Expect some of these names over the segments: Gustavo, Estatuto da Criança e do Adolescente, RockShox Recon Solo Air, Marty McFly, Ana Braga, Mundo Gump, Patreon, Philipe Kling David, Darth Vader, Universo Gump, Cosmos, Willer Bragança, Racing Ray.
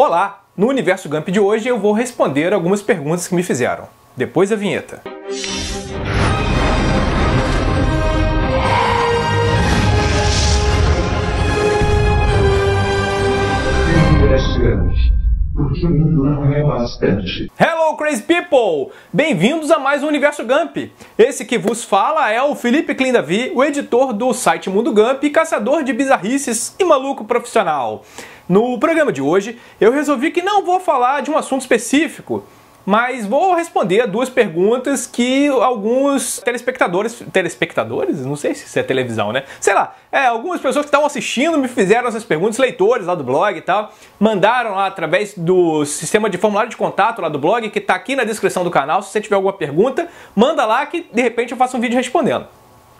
Olá! No Universo Gump de hoje eu vou responder algumas perguntas que me fizeram. Depois da vinheta. Hello crazy people! Bem-vindos a mais um Universo Gump. Esse que vos fala é o Philipe Kling David, o editor do site Mundo Gump, caçador de bizarrices e maluco profissional. No programa de hoje, eu resolvi que não vou falar de um assunto específico, mas vou responder a duas perguntas que alguns telespectadores? Não sei se isso é televisão, né? Sei lá, algumas pessoas que estavam assistindo me fizeram essas perguntas, leitores lá do blog e tal, mandaram lá através do sistema de formulário de contato lá do blog, que tá aqui na descrição do canal. Se você tiver alguma pergunta, manda lá que de repente eu faço um vídeo respondendo.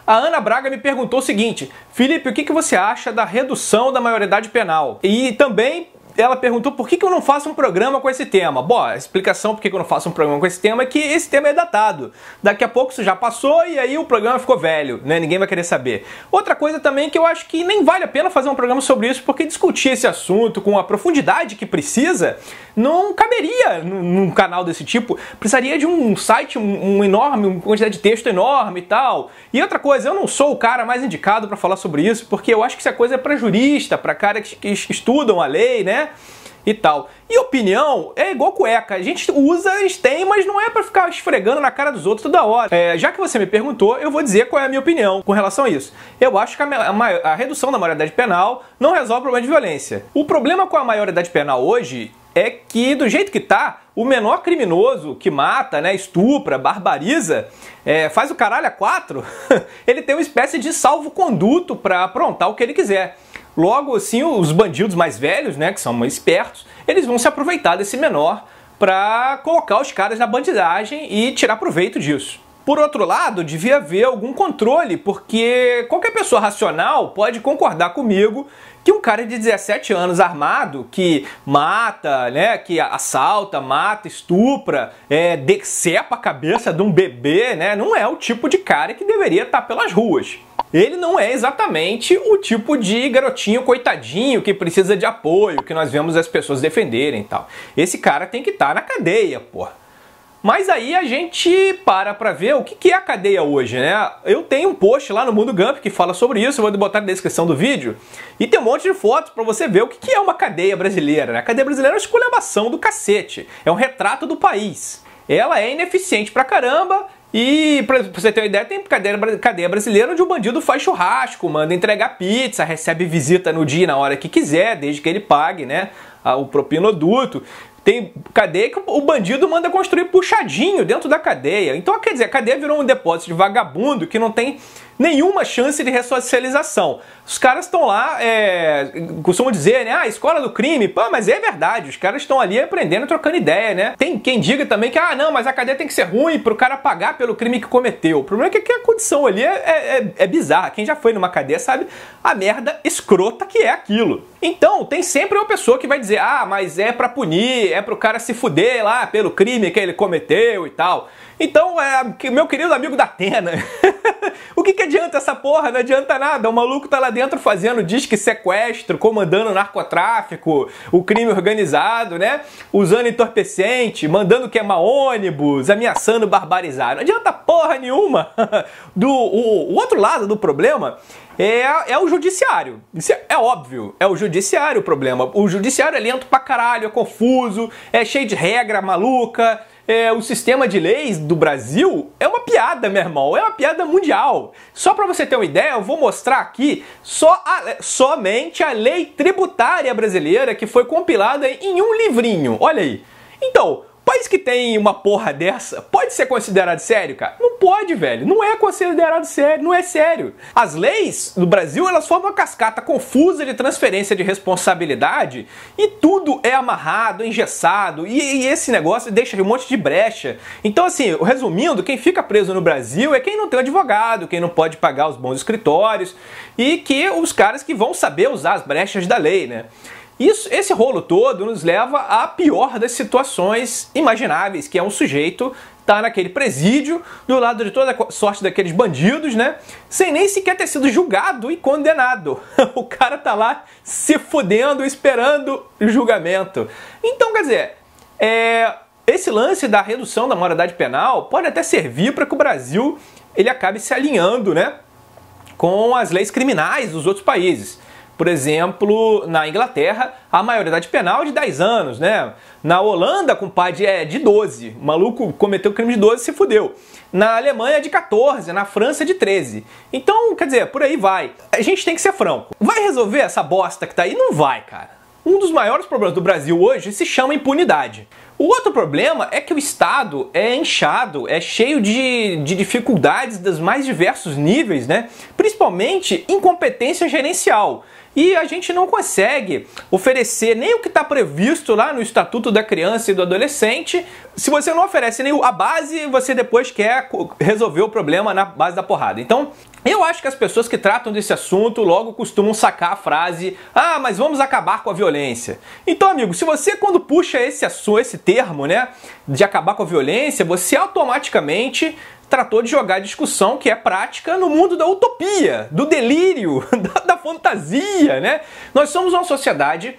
A Ana Braga me perguntou o seguinte: Felipe, o que você acha da redução da maioridade penal? E também ela perguntou por que eu não faço um programa com esse tema. Bom, a explicação por que eu não faço um programa com esse tema é que esse tema é datado. Daqui a pouco isso já passou e aí o programa ficou velho, né? Ninguém vai querer saber. Outra coisa também que eu acho que nem vale a pena fazer um programa sobre isso, porque discutir esse assunto com a profundidade que precisa não caberia num canal desse tipo. Precisaria de um site, uma quantidade de texto enorme e tal. E outra coisa, eu não sou o cara mais indicado para falar sobre isso, porque eu acho que essa coisa é para jurista, para caras que estudam a lei, né? E tal. E opinião é igual cueca. A gente usa, a gente tem, mas não é pra ficar esfregando na cara dos outros toda hora. Já que você me perguntou, eu vou dizer qual é a minha opinião com relação a isso. Eu acho que a redução da maioridade penal não resolve o problema de violência. O problema com a maioridade penal hoje é que, do jeito que tá, o menor criminoso que mata, né, estupra, barbariza, faz o caralho a quatro, ele tem uma espécie de salvo-conduto pra aprontar o que ele quiser. Logo, assim, os bandidos mais velhos, né, que são mais espertos, eles vão se aproveitar desse menor para colocar os caras na bandidagem e tirar proveito disso. Por outro lado, devia haver algum controle, porque qualquer pessoa racional pode concordar comigo que um cara de 17 anos armado, que mata, né, que assalta, mata, estupra, decepa a cabeça de um bebê, né, não é o tipo de cara que deveria estar pelas ruas. Ele não é exatamente o tipo de garotinho coitadinho que precisa de apoio, que nós vemos as pessoas defenderem e tal. Esse cara tem que estar na cadeia, porra. Mas aí a gente para ver o que é a cadeia hoje, né? Eu tenho um post lá no Mundo Gump que fala sobre isso, eu vou botar na descrição do vídeo. E tem um monte de fotos para você ver o que é uma cadeia brasileira, né? A cadeia brasileira é uma esculhambação do cacete, é um retrato do país. Ela é ineficiente pra caramba. E, pra você ter uma ideia, tem cadeia brasileira onde o bandido faz churrasco, manda entregar pizza, recebe visita no dia e na hora que quiser, desde que ele pague, né, o propinoduto. Tem cadeia que o bandido manda construir puxadinho dentro da cadeia. Então, quer dizer, a cadeia virou um depósito de vagabundo que não tem nenhuma chance de ressocialização. Os caras estão lá, costumam dizer, né, escola do crime. Pô, mas é verdade, os caras estão ali aprendendo, trocando ideia, né? Tem quem diga também que, não, mas a cadeia tem que ser ruim pro cara pagar pelo crime que cometeu. O problema é que a condição ali é bizarra. Quem já foi numa cadeia sabe a merda escrota que é aquilo. Então, tem sempre uma pessoa que vai dizer, mas é pra punir, é pro cara se fuder lá pelo crime que ele cometeu e tal. Então, meu querido amigo da Atena, o que adianta essa porra? Não adianta nada. O maluco tá lá dentro fazendo disque sequestro, comandando narcotráfico, o crime organizado, né? Usando entorpecente, mandando queimar ônibus, ameaçando barbarizar. Não adianta porra nenhuma. O outro lado do problema é o judiciário. Isso é óbvio, é o judiciário o problema. O judiciário é lento pra caralho, é confuso, é cheio de regra maluca. O sistema de leis do Brasil é uma piada, meu irmão, é uma piada mundial. Só para você ter uma ideia, eu vou mostrar aqui somente a lei tributária brasileira que foi compilada em um livrinho, olha aí. Então, país que tem uma porra dessa, pode ser considerado sério, cara? Não pode, velho, não é considerado sério, não é sério. As leis do Brasil, elas formam uma cascata confusa de transferência de responsabilidade e tudo é amarrado, engessado, e esse negócio deixa um monte de brecha. Então, assim, resumindo, quem fica preso no Brasil é quem não tem advogado, quem não pode pagar os bons escritórios e que os caras que vão saber usar as brechas da lei, né? Esse rolo todo nos leva à pior das situações imagináveis, que é um sujeito tá naquele presídio, do lado de toda a sorte daqueles bandidos, né? Sem nem sequer ter sido julgado e condenado. O cara tá lá se fudendo, esperando o julgamento. Então, quer dizer, esse lance da redução da maioridade penal pode até servir para que o Brasil ele acabe se alinhando, né, com as leis criminais dos outros países. Por exemplo, na Inglaterra, a maioridade penal é de 10 anos, né? Na Holanda, compadre, é de 12. O maluco cometeu crime de 12 e se fudeu. Na Alemanha é de 14, na França é de 13. Então, quer dizer, por aí vai. A gente tem que ser franco. Vai resolver essa bosta que tá aí? Não vai, cara. Um dos maiores problemas do Brasil hoje se chama impunidade. O outro problema é que o Estado é inchado, é cheio de dificuldades dos mais diversos níveis, né? Principalmente incompetência gerencial. E a gente não consegue oferecer nem o que está previsto lá no Estatuto da Criança e do Adolescente. Se você não oferece nem a base, você depois quer resolver o problema na base da porrada. Então, eu acho que as pessoas que tratam desse assunto logo costumam sacar a frase: ah, mas vamos acabar com a violência. Então, amigo, se você quando puxa esse assunto, esse termo, né, de acabar com a violência, você automaticamente tratou de jogar a discussão que é prática no mundo da utopia, do delírio, da fantasia, né? Nós somos uma sociedade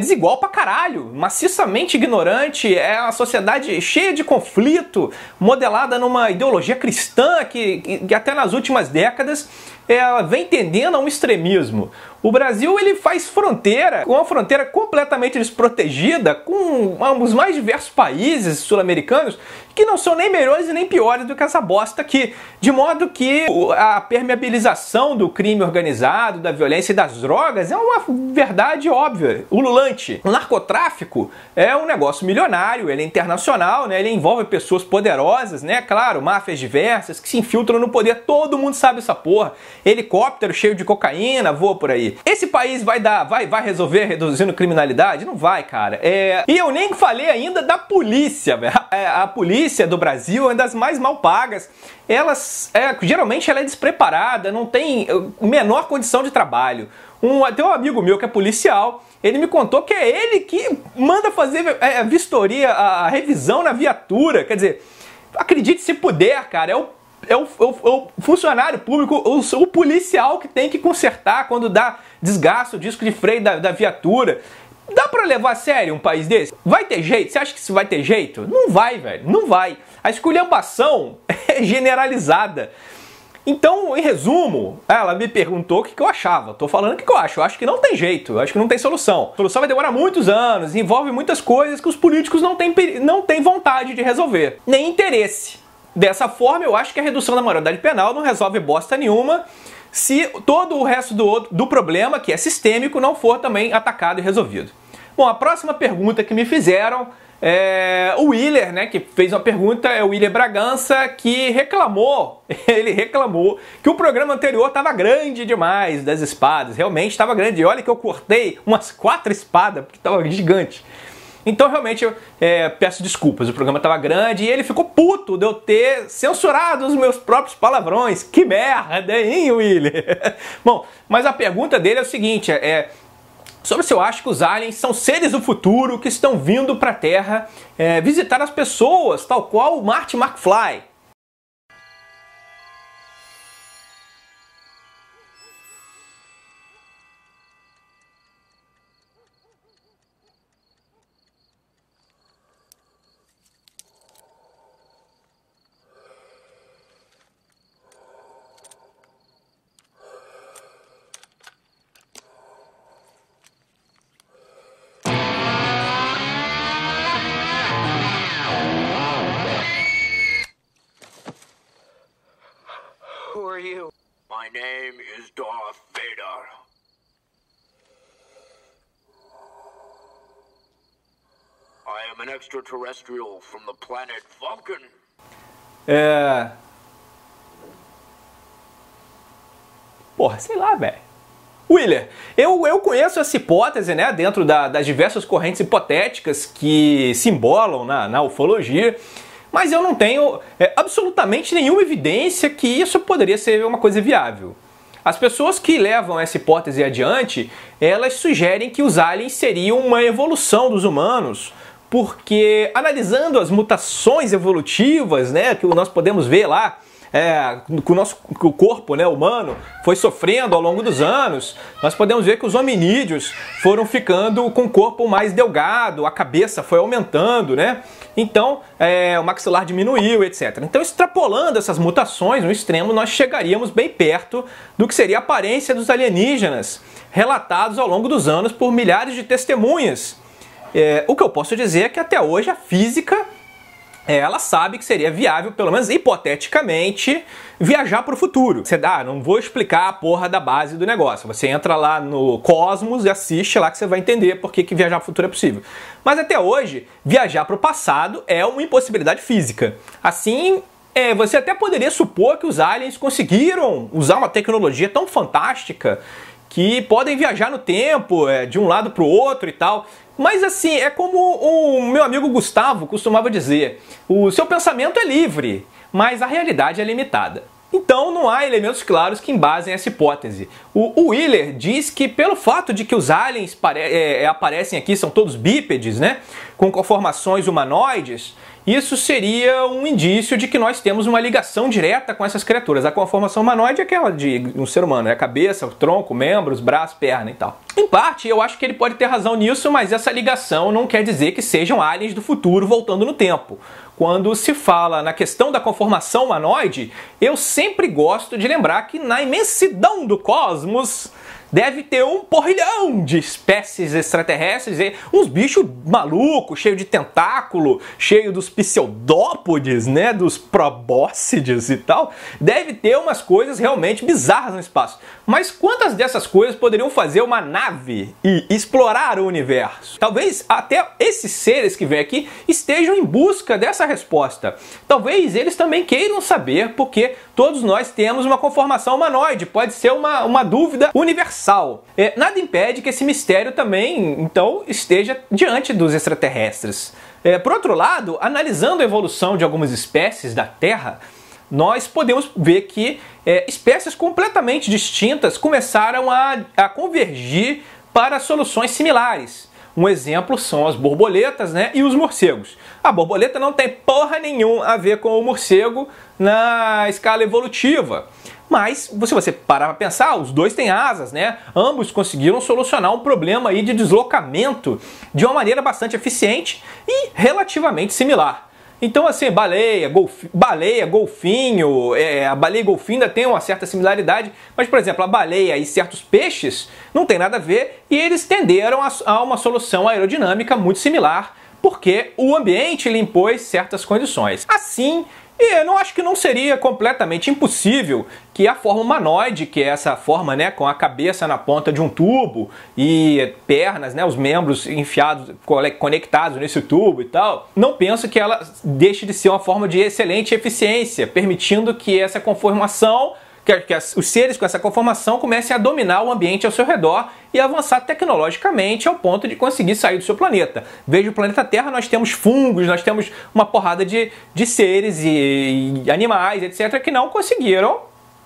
desigual pra caralho, maciçamente ignorante, é uma sociedade cheia de conflito, modelada numa ideologia cristã que até nas últimas décadas ela vem tendendo a um extremismo. O Brasil ele faz fronteira, uma fronteira completamente desprotegida com os mais diversos países sul-americanos que não são nem melhores e nem piores do que essa bosta aqui. De modo que a permeabilização do crime organizado, da violência e das drogas é uma verdade óbvia, ululante. O narcotráfico é um negócio milionário, ele é internacional, né? Ele envolve pessoas poderosas, né? Claro, máfias diversas que se infiltram no poder, todo mundo sabe essa porra. Helicóptero cheio de cocaína voa por aí. Esse país vai resolver reduzindo criminalidade? Não vai, cara. E eu nem falei ainda da polícia, velho. A polícia do Brasil é uma das mais mal pagas. Geralmente ela é despreparada, não tem menor condição de trabalho. Até um amigo meu que é policial, ele me contou que é ele que manda fazer a vistoria, a revisão na viatura. Quer dizer, acredite se puder, cara, é o funcionário público, o policial que tem que consertar quando dá desgaste o disco de freio da viatura. Dá pra levar a sério um país desse? Vai ter jeito? Você acha que isso vai ter jeito? Não vai, velho. Não vai. A esculhambação é generalizada. Então, em resumo, ela me perguntou o que eu achava. Tô falando o que eu acho. Eu acho que não tem jeito. Eu acho que não tem solução. A solução vai demorar muitos anos, envolve muitas coisas que os políticos não têm vontade de resolver. Nem interesse. Dessa forma, eu acho que a redução da maioridade penal não resolve bosta nenhuma se todo o resto do problema, que é sistêmico, não for também atacado e resolvido. Bom, a próxima pergunta que me fizeram é o Willer, né, que fez uma pergunta, é o Willer Bragança, que reclamou que o programa anterior estava grande demais das espadas. Realmente estava grande. E olha que eu cortei umas 4 espadas, porque estava gigante. Então, realmente, eu peço desculpas, o programa estava grande e ele ficou puto de eu ter censurado os meus próprios palavrões. Que merda, hein, Willer? Bom, mas a pergunta dele é o seguinte, sobre se eu acho que os aliens são seres do futuro que estão vindo para a Terra visitar as pessoas, tal qual o Marty McFly. My name is Darth Vader. I am an extraterrestrial from the planet Vulcan. Porra, sei lá, velho. Willer, eu conheço essa hipótese, né, dentro das diversas correntes hipotéticas que se embolam na ufologia. Mas eu não tenho absolutamente nenhuma evidência que isso poderia ser uma coisa viável. As pessoas que levam essa hipótese adiante, elas sugerem que os aliens seriam uma evolução dos humanos porque analisando as mutações evolutivas, né, que nós podemos ver lá, que o nosso corpo, né, humano foi sofrendo ao longo dos anos, nós podemos ver que os hominídeos foram ficando com o corpo mais delgado, a cabeça foi aumentando, né? Então o maxilar diminuiu, etc. Então, extrapolando essas mutações no extremo, nós chegaríamos bem perto do que seria a aparência dos alienígenas, relatados ao longo dos anos por milhares de testemunhas. O que eu posso dizer é que até hoje a física ela sabe que seria viável, pelo menos hipoteticamente, viajar para o futuro. Você dá, não vou explicar a porra da base do negócio. Você entra lá no Cosmos e assiste lá que você vai entender por que viajar para o futuro é possível. Mas até hoje, viajar para o passado é uma impossibilidade física. Assim, você até poderia supor que os aliens conseguiram usar uma tecnologia tão fantástica que podem viajar no tempo, de um lado para o outro e tal. Mas assim, é como o meu amigo Gustavo costumava dizer, o seu pensamento é livre, mas a realidade é limitada. Então não há elementos claros que embasem essa hipótese. O Willer diz que pelo fato de que os aliens aparecem aqui, são todos bípedes, né, com conformações humanoides, isso seria um indício de que nós temos uma ligação direta com essas criaturas. A conformação humanoide é aquela de um ser humano, é a cabeça, o tronco, membros, braço, perna e tal. Em parte, eu acho que ele pode ter razão nisso, mas essa ligação não quer dizer que sejam aliens do futuro voltando no tempo. Quando se fala na questão da conformação humanoide, eu sempre gosto de lembrar que na imensidão do cosmos deve ter um porrilhão de espécies extraterrestres, uns bichos malucos, cheio de tentáculo, cheio dos pseudópodes, né, dos probóscides e tal. Deve ter umas coisas realmente bizarras no espaço. Mas quantas dessas coisas poderiam fazer uma nave e explorar o universo? Talvez até esses seres que vêm aqui estejam em busca dessa resposta. Talvez eles também queiram saber, porque todos nós temos uma conformação humanoide. Pode ser uma dúvida universal. Nada impede que esse mistério também, então, esteja diante dos extraterrestres. Por outro lado, analisando a evolução de algumas espécies da Terra, nós podemos ver que espécies completamente distintas começaram a convergir para soluções similares. Um exemplo são as borboletas, né, e os morcegos. A borboleta não tem porra nenhuma a ver com o morcego na escala evolutiva. Mas, se você parar para pensar, os dois têm asas, né? Ambos conseguiram solucionar um problema aí de deslocamento de uma maneira bastante eficiente e relativamente similar. Então, assim, baleia, golfinho, a baleia e golfinho ainda tem uma certa similaridade, mas, por exemplo, a baleia e certos peixes não tem nada a ver e eles tenderam a uma solução aerodinâmica muito similar, porque o ambiente lhe impôs certas condições. Assim, e eu não acho que não seria completamente impossível que a forma humanoide, que é essa forma, né, com a cabeça na ponta de um tubo e pernas, né, os membros enfiados, conectados nesse tubo e tal, não penso que ela deixe de ser uma forma de excelente eficiência, permitindo que essa conformação, que os seres com essa conformação comecem a dominar o ambiente ao seu redor e avançar tecnologicamente ao ponto de conseguir sair do seu planeta. Veja o planeta Terra, nós temos fungos, nós temos uma porrada de seres e animais, etc., que não conseguiram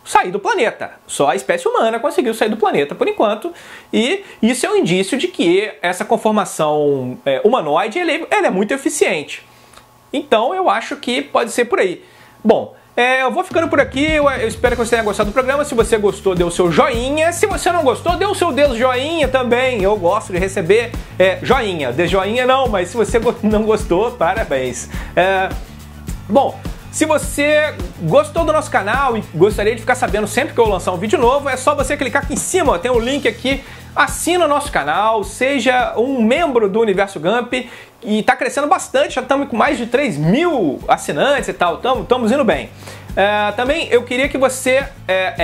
sair do planeta. Só a espécie humana conseguiu sair do planeta por enquanto, e isso é um indício de que essa conformação humanoide ela é muito eficiente. Então eu acho que pode ser por aí. Bom, eu vou ficando por aqui, eu espero que você tenha gostado do programa. Se você gostou, dê o seu joinha. Se você não gostou, dê o seu dedo joinha também. Eu gosto de receber joinha. Dê joinha não, mas se você não gostou, parabéns. Bom, se você gostou do nosso canal e gostaria de ficar sabendo sempre que eu lançar um vídeo novo, é só você clicar aqui em cima, ó, tem um link aqui. Assina o nosso canal, seja um membro do Universo Gump, e tá crescendo bastante, já estamos com mais de 3 mil assinantes e tal, estamos indo bem. Também eu queria que você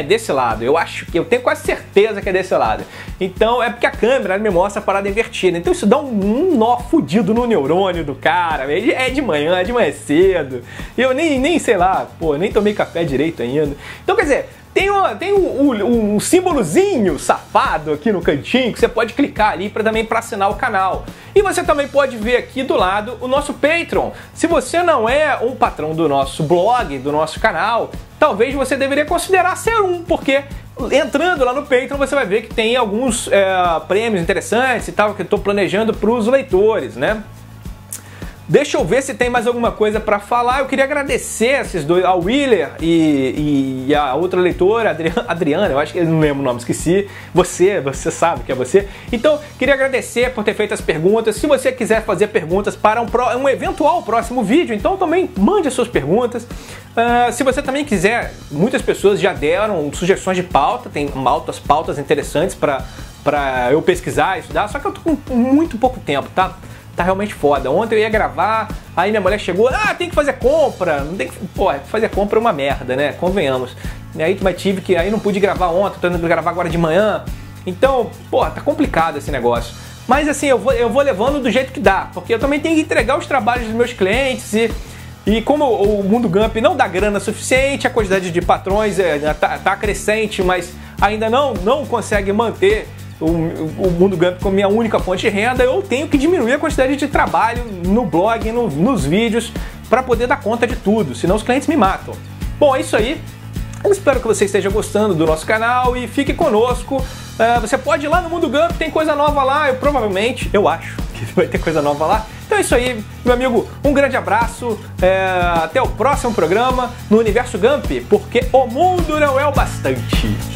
desse lado, eu tenho quase certeza que é desse lado. Então é porque a câmera me mostra a parada invertida, então isso dá um nó fudido no neurônio do cara, é de manhã cedo, eu nem sei lá, pô, nem tomei café direito ainda. Então quer dizer, tem um símbolozinho safado aqui no cantinho que você pode clicar ali também para assinar o canal. E você também pode ver aqui do lado o nosso Patreon. Se você não é um patrão do nosso blog, do nosso canal, talvez você deveria considerar ser um, porque entrando lá no Patreon você vai ver que tem alguns prêmios interessantes e tal que eu estou planejando para os leitores, né? Deixa eu ver se tem mais alguma coisa para falar. Eu queria agradecer esses dois, ao Willer e a outra leitora, Adriana, eu acho que ele não lembra o nome, esqueci. Você sabe que é você. Então, queria agradecer por ter feito as perguntas. Se você quiser fazer perguntas para um eventual próximo vídeo, então também mande as suas perguntas. Se você também quiser, muitas pessoas já deram sugestões de pauta, tem altas pautas interessantes para eu pesquisar e estudar, só que eu tô com muito pouco tempo, tá? Tá realmente foda. Ontem eu ia gravar, aí minha mulher chegou, ah, tem que fazer compra, não tem que... Pô, fazer compra é uma merda, né? Convenhamos. E aí, mas tive que... Aí não pude gravar ontem, tô indo gravar agora de manhã. Então, pô, tá complicado esse negócio. Mas assim, eu vou levando do jeito que dá, porque eu também tenho que entregar os trabalhos dos meus clientes e como o Mundo Gump não dá grana suficiente, a quantidade de patrões tá crescente, mas ainda não consegue manter o Mundo Gump como minha única fonte de renda, eu tenho que diminuir a quantidade de trabalho no blog, nos vídeos, para poder dar conta de tudo, senão os clientes me matam. Bom, é isso aí. Eu espero que você esteja gostando do nosso canal e fique conosco. Você pode ir lá no Mundo Gump, tem coisa nova lá, eu acho que vai ter coisa nova lá. Então é isso aí, meu amigo, um grande abraço, até o próximo programa no Universo Gump, porque o mundo não é o bastante.